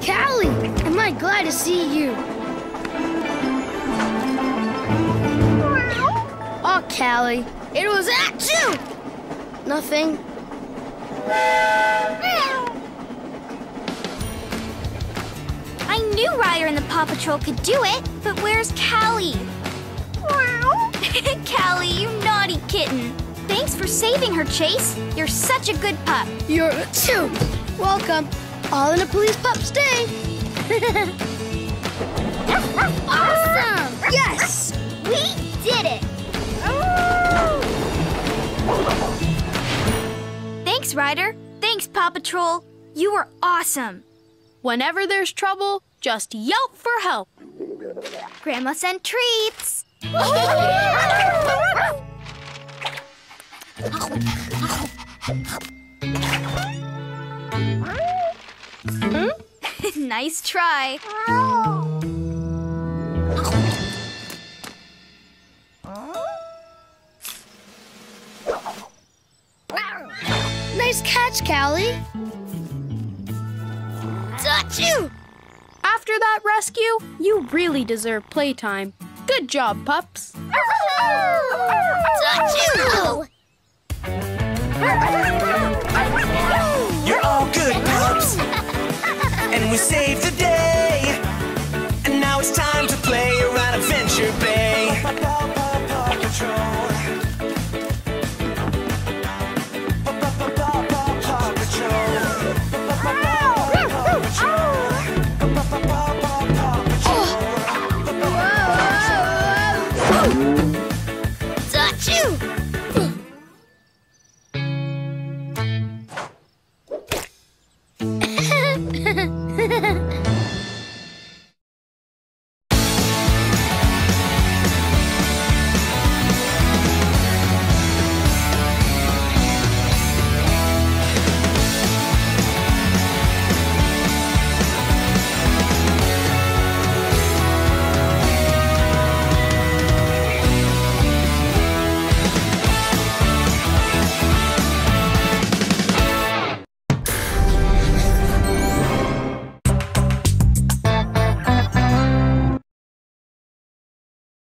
Cali, am I glad to see you. Oh, Cali, it was at you. Nothing. I knew Ryder and the Paw Patrol could do it, but where's Cali? Cali, you naughty kitten. Thanks for saving her, Chase. You're such a good pup. You're too. Welcome. All in a police pup's day. Awesome! Yes! We did it! Oh. Thanks, Ryder. Thanks, Paw Patrol. You were awesome. Whenever there's trouble, just yelp for help. Grandma sent treats. Nice try. Nice catch, Cali. Got you! After that rescue, you really deserve playtime. Good job, pups. Got you! You're all good, pups. And we saved the day. And now it's time to play around Adventure Bay. Paw Patrol.